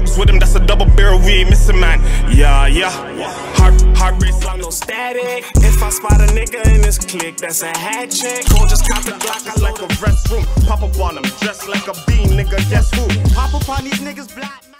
rogues with him, that's a double barrel, we ain't missing, man. Yeah, yeah. Heart race, I'm no static. If I spot a nigga in this clique, that's a hat check. Go just cop the Glock, I like a restroom. Pop up on him, dressed like a bean, nigga, guess who? Pop up on these niggas, black.